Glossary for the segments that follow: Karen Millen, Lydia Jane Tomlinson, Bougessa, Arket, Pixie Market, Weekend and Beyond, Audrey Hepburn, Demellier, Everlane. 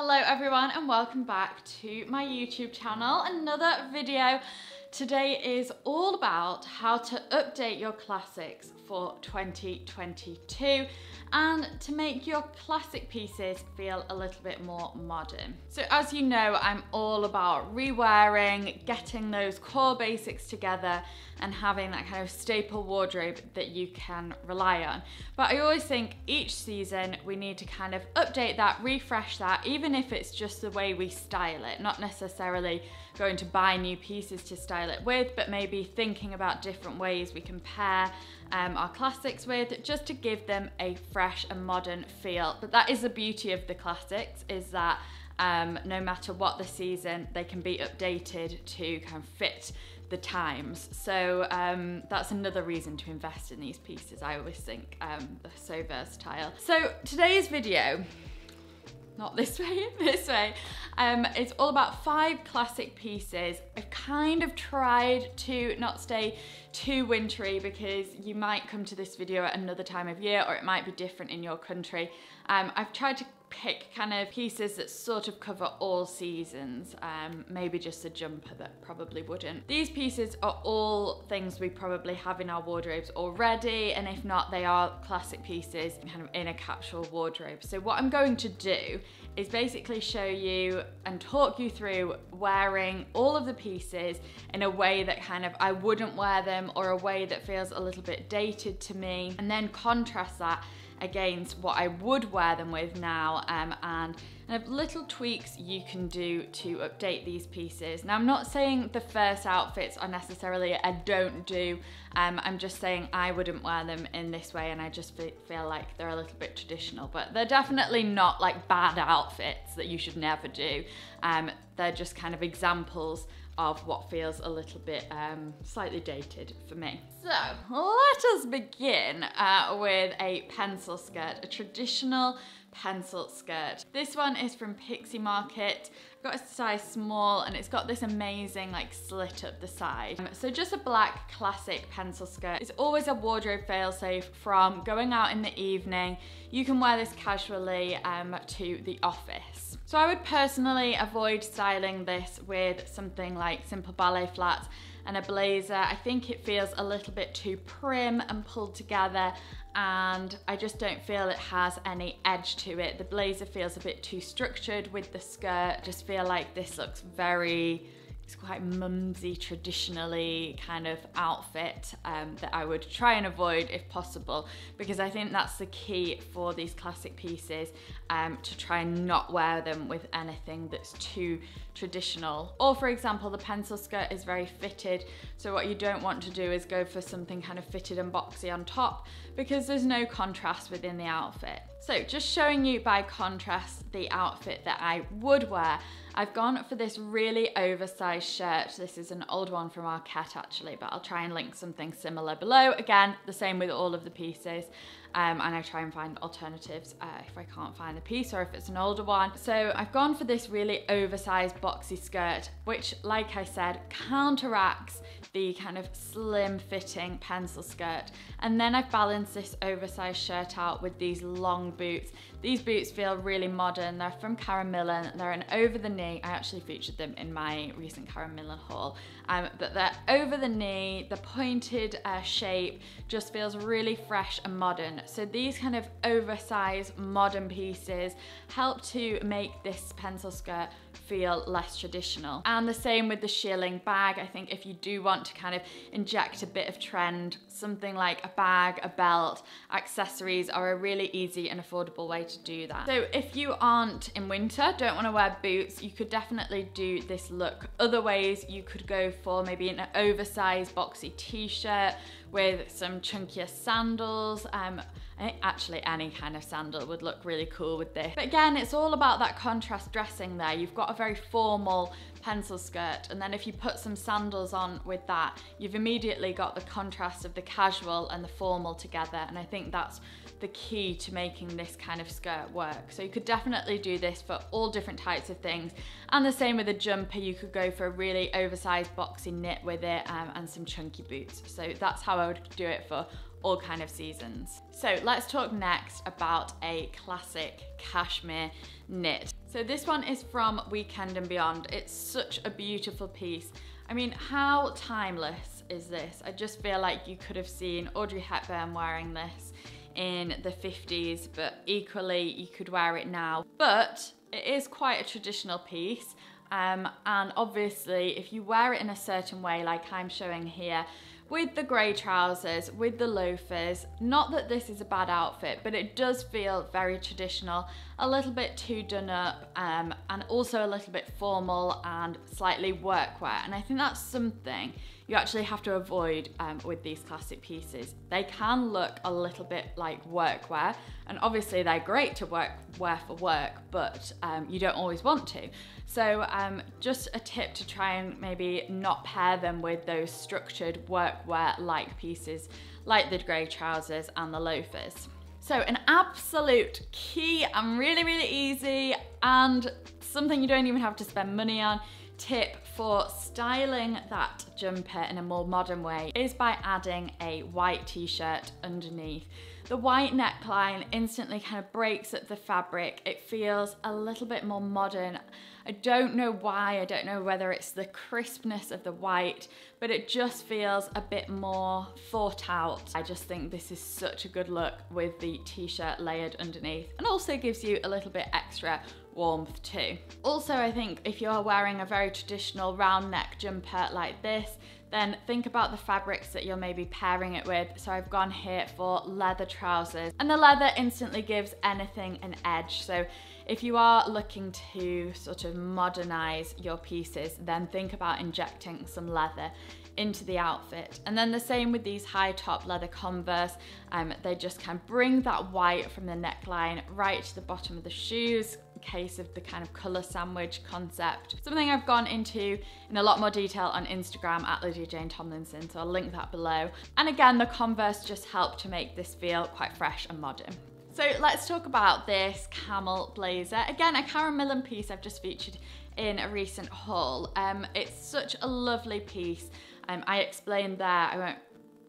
Hello everyone and welcome back to my YouTube channel. Another video. Today is all about how to update your classics for 2022 and to make your classic pieces feel a little bit more modern. So as you know, I'm all about rewearing, getting those core basics together and having that kind of staple wardrobe that you can rely on. But I always think each season we need to kind of update that, refresh that, even if it's just the way we style it, not necessarily going to buy new pieces to style it with, but maybe thinking about different ways we can pair our classics with, just to give them a fresh and modern feel. But that is the beauty of the classics, is that no matter what the season, they can be updated to kind of fit the times. So that's another reason to invest in these pieces. I always think they're so versatile. So today's video, not this way, this way. It's all about 5 classic pieces. I've kind of tried to not stay too wintry because you might come to this video at another time of year or it might be different in your country. I've tried to pick kind of pieces that sort of cover all seasons, maybe just a jumper that probably wouldn't. These pieces are all things we probably have in our wardrobes already, and if not, they are classic pieces kind of in a capsule wardrobe. So what I'm going to do is basically show you and talk you through wearing all of the pieces in a way that kind of I wouldn't wear them, or a way that feels a little bit dated to me, and then contrast that against what I would wear them with now, and kind of little tweaks you can do to update these pieces. Now, I'm not saying the first outfits are necessarily a don't do, I'm just saying I wouldn't wear them in this way, and I just feel like they're a little bit traditional, but they're definitely not like bad outfits that you should never do. They're just kind of examples of what feels a little bit slightly dated for me. So let us begin with a pencil skirt, a traditional pencil skirt. This one is from Pixie Market. I've got a size small and it's got this amazing like slit up the side. So just a black classic pencil skirt. It's always a wardrobe failsafe from going out in the evening. You can wear this casually to the office. So I would personally avoid styling this with something like simple ballet flats and a blazer. I think it feels a little bit too prim and pulled together, and I just don't feel it has any edge to it. The blazer feels a bit too structured with the skirt. I just feel like this looks very, it's quite mumsy, traditionally kind of outfit that I would try and avoid if possible, because I think that's the key for these classic pieces, to try and not wear them with anything that's too traditional. Or for example, the pencil skirt is very fitted, so what you don't want to do is go for something kind of fitted and boxy on top, because there's no contrast within the outfit. So just showing you by contrast the outfit that I would wear, I've gone for this really oversized shirt. This is an old one from Arket actually, but I'll try and link something similar below. Again, the same with all of the pieces, and I try and find alternatives if I can't find the piece or if it's an older one. So I've gone for this really oversized boxy skirt, which, like I said, counteracts the kind of slim fitting pencil skirt. And then I've balanced this oversized shirt out with these long boots. These boots feel really modern. They're from Karen Millen. They're an over the knee. I actually featured them in my recent Karen Millen haul, but they're over the knee. The pointed shape just feels really fresh and modern. So these kind of oversized modern pieces help to make this pencil skirt feel less traditional. And the same with the shearling bag. I think if you do want to kind of inject a bit of trend, something like a bag, a belt, accessories are a really easy and affordable way to do that. So if you aren't in winter, don't want to wear boots, you could definitely do this look. Other ways you could go for maybe an oversized boxy t-shirt with some chunkier sandals. I think actually any kind of sandal would look really cool with this. But again, it's all about that contrast dressing there. You've got a very formal pencil skirt, and then if you put some sandals on with that, you've immediately got the contrast of the casual and the formal together, and I think that's the key to making this kind of skirt work. So you could definitely do this for all different types of things. And the same with a jumper, you could go for a really oversized boxy knit with it, and some chunky boots. So that's how I would do it for all kind of seasons. So let's talk next about a classic cashmere knit. So this one is from Weekend and Beyond. It's such a beautiful piece. I mean, how timeless is this? I just feel like you could have seen Audrey Hepburn wearing this in the 50s, but equally you could wear it now. But it is quite a traditional piece. And obviously if you wear it in a certain way, like I'm showing here, with the grey trousers, with the loafers, not that this is a bad outfit, but it does feel very traditional, a little bit too done up, and also a little bit formal and slightly workwear. And I think that's something you actually have to avoid with these classic pieces. They can look a little bit like workwear, and obviously they're great to wear for work, but you don't always want to. So just a tip to try and maybe not pair them with those structured workwear-like pieces like the grey trousers and the loafers. So an absolute key and really, really easy and something you don't even have to spend money on tip for styling that jumper in a more modern way is by adding a white t-shirt underneath. The white neckline instantly kind of breaks up the fabric. It feels a little bit more modern. I don't know why, I don't know whether it's the crispness of the white, but it just feels a bit more thought out. I just think this is such a good look with the t-shirt layered underneath, and also gives you a little bit extra warmth too. Also, I think if you're wearing a very traditional round neck jumper like this, then think about the fabrics that you're maybe pairing it with. So I've gone here for leather trousers, and the leather instantly gives anything an edge. So if you are looking to sort of modernize your pieces, then think about injecting some leather into the outfit. And then the same with these high top leather Converse. They just kind of bring that white from the neckline right to the bottom of the shoes, case of the kind of colour sandwich concept. Something I've gone into in a lot more detail on Instagram at Lydia Jane Tomlinson, so I'll link that below. And again, the Converse just help to make this feel quite fresh and modern. So let's talk about this camel blazer. Again, a Karen Millen piece I've just featured in a recent haul. It's such a lovely piece. I explained there, I won't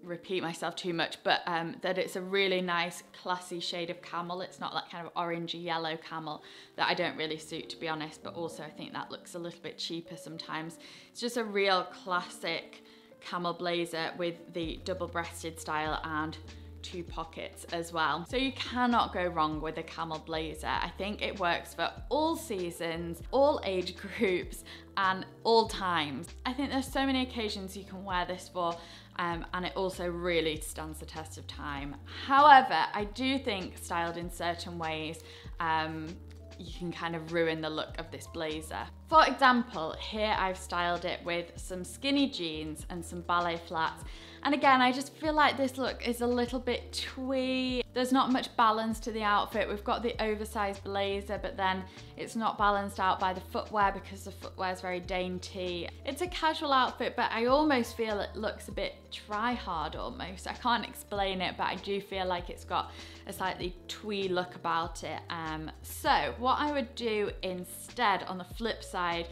repeat myself too much, but that it's a really nice classy shade of camel. It's not that kind of orangey yellow camel that I don't really suit, to be honest, but also I think that looks a little bit cheaper sometimes. It's just a real classic camel blazer with the double-breasted style and two pockets as well. So you cannot go wrong with a camel blazer. I think it works for all seasons, all age groups, and all times. I think there's so many occasions you can wear this for, and it also really stands the test of time. However, I do think styled in certain ways, you can kind of ruin the look of this blazer. For example, here I've styled it with some skinny jeans and some ballet flats. And again, I just feel like this look is a little bit twee. There's not much balance to the outfit. We've got the oversized blazer, but then it's not balanced out by the footwear because the footwear is very dainty. It's a casual outfit, but I almost feel it looks a bit try-hard almost. I can't explain it, but I do feel like it's got a slightly twee look about it. So what I would do instead on the flip side,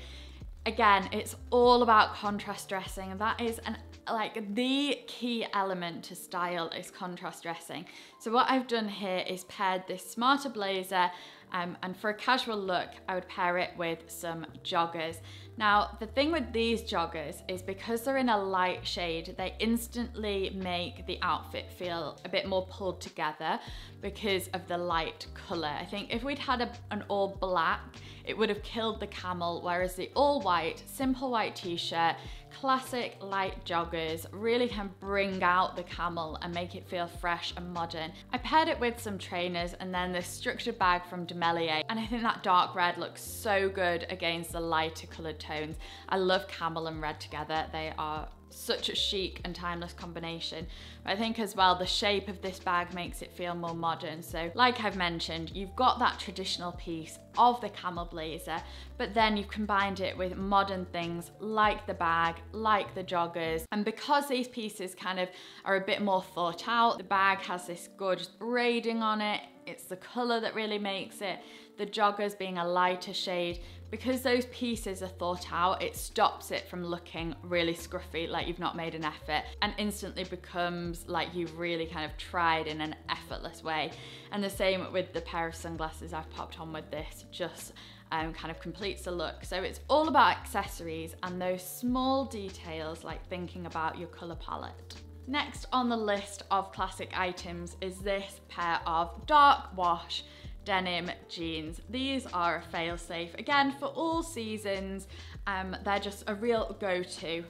again, it's all about contrast dressing, and that is like the key element to style is contrast dressing. So what I've done here is paired this smarter blazer, and for a casual look, I would pair it with some joggers. Now, the thing with these joggers is because they're in a light shade, they instantly make the outfit feel a bit more pulled together because of the light color. I think if we'd had an all black, it would have killed the camel, whereas the all white, simple white t-shirt, classic light joggers really can bring out the camel and make it feel fresh and modern. I paired it with some trainers and then this structured bag from Demellier, and I think that dark red looks so good against the lighter colored tones. I love camel and red together. They are such a chic and timeless combination. But I think as well, the shape of this bag makes it feel more modern. So like I've mentioned, you've got that traditional piece of the camel blazer, but then you've combined it with modern things like the bag, like the joggers. And because these pieces kind of are a bit more thought out, the bag has this gorgeous braiding on it. It's the color that really makes it. the joggers being a lighter shade, because those pieces are thought out, it stops it from looking really scruffy, like you've not made an effort, and instantly becomes like you've really kind of tried in an effortless way. And the same with the pair of sunglasses I've popped on with this, just kind of completes the look. So it's all about accessories and those small details, like thinking about your color palette. Next on the list of classic items is this pair of dark wash denim jeans. These are a fail-safe, again, for all seasons. They're just a real go-to.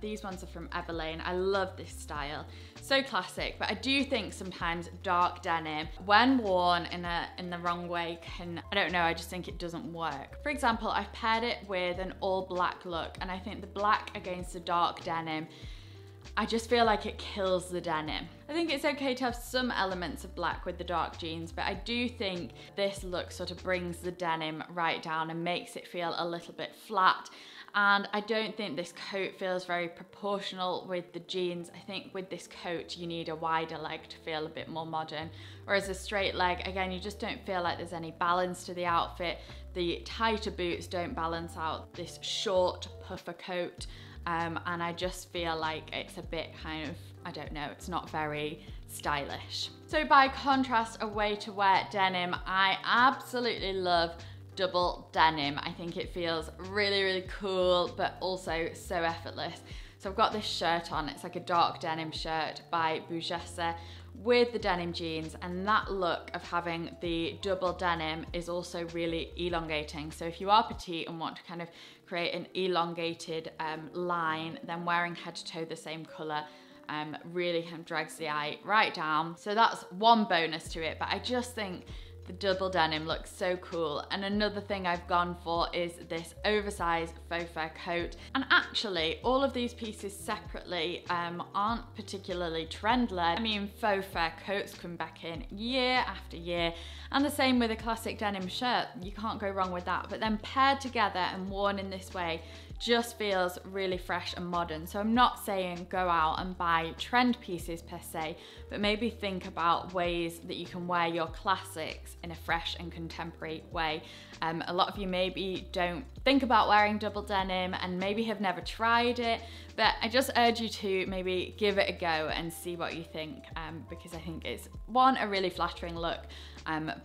These ones are from Everlane. I love this style. So classic, but I do think sometimes dark denim, when worn in the wrong way, can, I don't know, I just think it doesn't work. For example, I've paired it with an all black look, and I think the black against the dark denim, I just feel like it kills the denim. I think it's okay to have some elements of black with the dark jeans, but I do think this look sort of brings the denim right down and makes it feel a little bit flat. And I don't think this coat feels very proportional with the jeans. I think with this coat, you need a wider leg to feel a bit more modern. Whereas a straight leg, again, you just don't feel like there's any balance to the outfit. The tighter boots don't balance out this short puffer coat. And I just feel like it's a bit kind of, I don't know, it's not very stylish. So by contrast, a way to wear denim, I absolutely love double denim. I think it feels really, really cool, but also so effortless. So I've got this shirt on, it's like a dark denim shirt by Bougessa with the denim jeans, and that look of having the double denim is also really elongating. So if you are petite and want to kind of create an elongated line, then wearing head to toe the same color really kind of drags the eye right down. So that's one bonus to it, but I just think the double denim looks so cool. And another thing I've gone for is this oversized faux fur coat. And actually, all of these pieces separately aren't particularly trend-led. I mean, faux fur coats come back in year after year. And the same with a classic denim shirt. You can't go wrong with that. But then paired together and worn in this way just feels really fresh and modern. So I'm not saying go out and buy trend pieces per se, but maybe think about ways that you can wear your classics in a fresh and contemporary way. A lot of you maybe don't think about wearing double denim and maybe have never tried it, but I just urge you to maybe give it a go and see what you think, because I think it's, one, a really flattering look,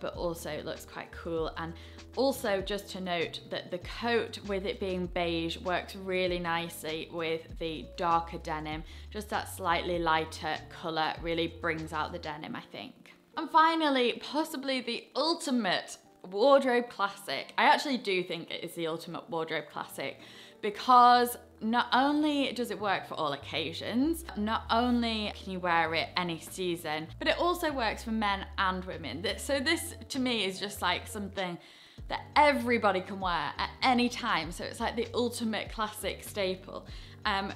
but also it looks quite cool. And also just to note that the coat, with it being beige, works really nicely with the darker denim. Just that slightly lighter color really brings out the denim, I think. And finally, possibly the ultimate wardrobe classic. I actually do think it is the ultimate wardrobe classic, because not only does it work for all occasions, not only can you wear it any season, but it also works for men and women. So this to me is just like something that everybody can wear at any time. So it's like the ultimate classic staple.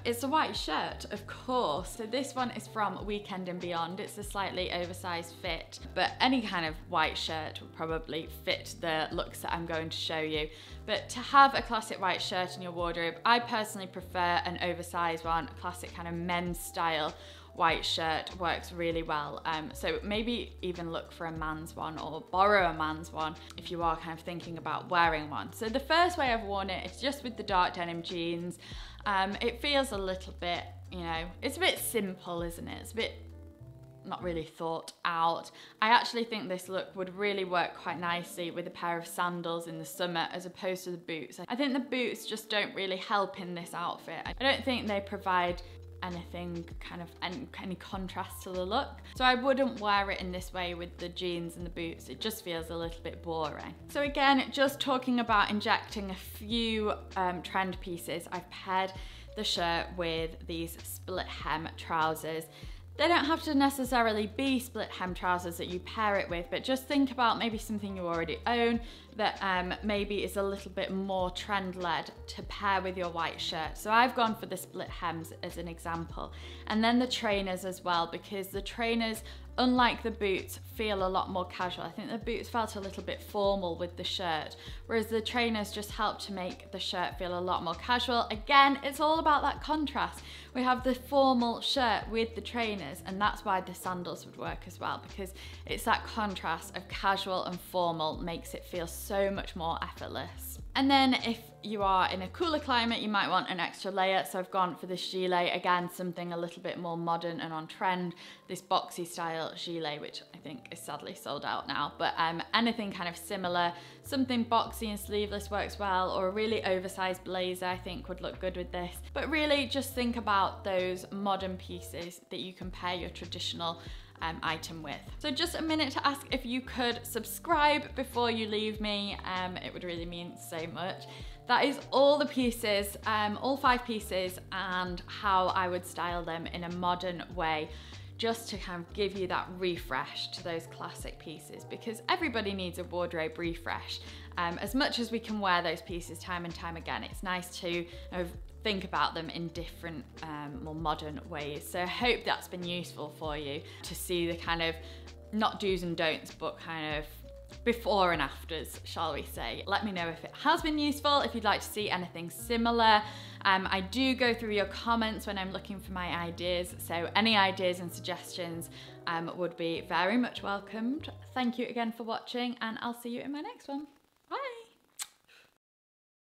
It's a white shirt, of course. So this one is from Weekend and Beyond. It's a slightly oversized fit, but any kind of white shirt will probably fit the looks that I'm going to show you. But to have a classic white shirt in your wardrobe, I personally prefer an oversized one. A classic kind of men's style white shirt works really well. So maybe even look for a man's one, or borrow a man's one if you are kind of thinking about wearing one. So the first way I've worn it is just with the dark denim jeans. It feels a little bit, you know, it's a bit simple, isn't it? It's a bit not really thought out. I actually think this look would really work quite nicely with a pair of sandals in the summer as opposed to the boots. I think the boots just don't really help in this outfit. I don't think they provide anything kind of any contrast to the look. So I wouldn't wear it in this way with the jeans and the boots. It just feels a little bit boring. So again, just talking about injecting a few trend pieces, I've paired the shirt with these split hem trousers. They don't have to necessarily be split hem trousers that you pair it with, but just think about maybe something you already own that maybe is a little bit more trend-led to pair with your white shirt. So I've gone for the split hems as an example. And then the trainers as well, because the trainers unlike the boots, feel a lot more casual. I think the boots felt a little bit formal with the shirt, whereas the trainers just helped to make the shirt feel a lot more casual. Again, it's all about that contrast. We have the formal shirt with the trainers, and that's why the sandals would work as well, because it's that contrast of casual and formal makes it feel so much more effortless. And then if you are in a cooler climate, you might want an extra layer, so I've gone for this gilet, again something a little bit more modern and on trend, this boxy style gilet, which I think is sadly sold out now, but anything kind of similar, something boxy and sleeveless works well, or a really oversized blazer I think would look good with this. But really just think about those modern pieces that you can pair your traditional item with. So just a minute to ask if you could subscribe before you leave me, it would really mean so much. That is all the pieces, all 5 pieces, and how I would style them in a modern way, just to kind of give you that refresh to those classic pieces, because everybody needs a wardrobe refresh. As much as we can wear those pieces time and time again, it's nice to, you know, think about them in different, more modern ways. So I hope that's been useful for you to see the kind of, not do's and don'ts, but kind of before and afters, shall we say. Let me know if it has been useful, if you'd like to see anything similar. I do go through your comments when I'm looking for my ideas, so any ideas and suggestions would be very much welcomed. Thank you again for watching, and I'll see you in my next one. Bye!